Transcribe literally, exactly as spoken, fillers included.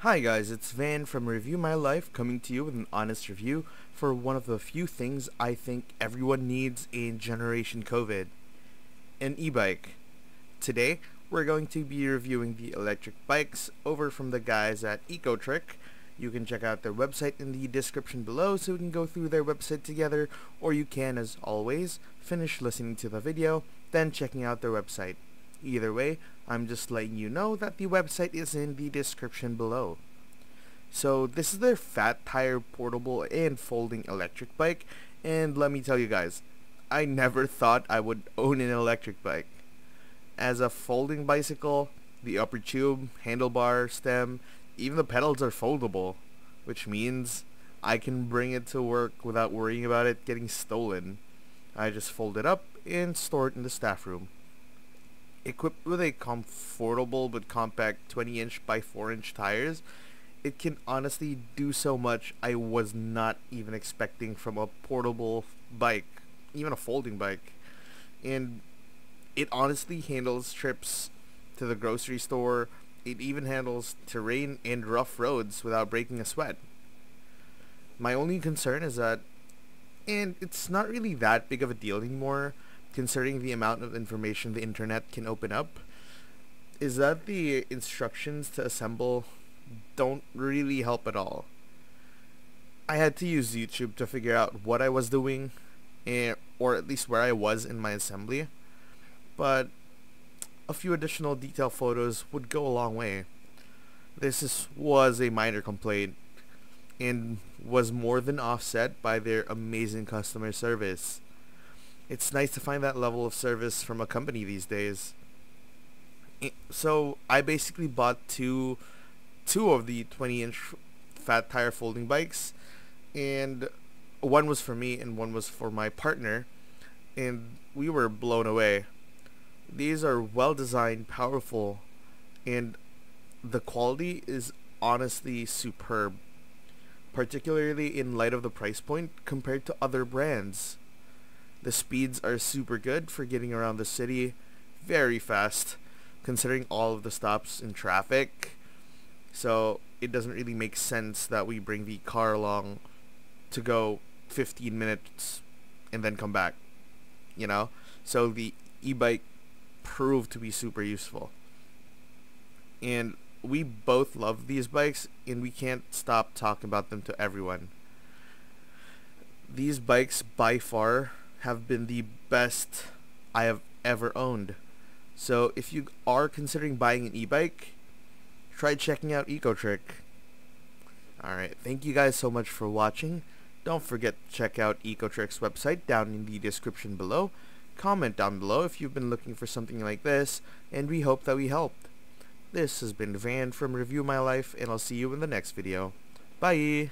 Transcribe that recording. Hi guys, it's Van from Review My Life coming to you with an honest review for one of the few things I think everyone needs in Generation COVID, an e-bike. Today we're going to be reviewing the electric bikes over from the guys at Ecotric. You can check out their website in the description below so we can go through their website together, or you can, as always, finish listening to the video, then checking out their website. Either way, I'm just letting you know that the website is in the description below. So this is their fat tire portable and folding electric bike, and let me tell you guys, I never thought I would own an electric bike. As a folding bicycle, the upper tube, handlebar, stem, even the pedals are foldable, which means I can bring it to work without worrying about it getting stolen. I just fold it up and store it in the staff room. Equipped with a comfortable but compact twenty inch by four inch tires, it can honestly do so much I was not even expecting from a portable bike, even a folding bike. And it honestly handles trips to the grocery store. It even handles terrain and rough roads without breaking a sweat. My only concern is that, and it's not really that big of a deal anymore, considering the amount of information the internet can open up, is that the instructions to assemble don't really help at all. I had to use YouTube to figure out what I was doing, and, or at least where I was in my assembly, but a few additional detail photos would go a long way. This is, was a minor complaint, and was more than offset by their amazing customer service. It's nice to find that level of service from a company these days. So I basically bought two two of the twenty inch fat tire folding bikes, and one was for me and one was for my partner, and we were blown away. These are well designed, powerful, and the quality is honestly superb, particularly in light of the price point compared to other brands. The speeds are super good for getting around the city, very fast, considering all of the stops in traffic. So it doesn't really make sense that we bring the car along to go fifteen minutes and then come back, you know? So the e-bike proved to be super useful. And we both love these bikes, and we can't stop talking about them to everyone. These bikes by far have been the best I have ever owned. So if you are considering buying an e-bike, try checking out Ecotric. Alright, thank you guys so much for watching. Don't forget to check out Ecotric's website down in the description below. Comment down below if you've been looking for something like this, and we hope that we helped. This has been Van from Review My Life, and I'll see you in the next video. Bye!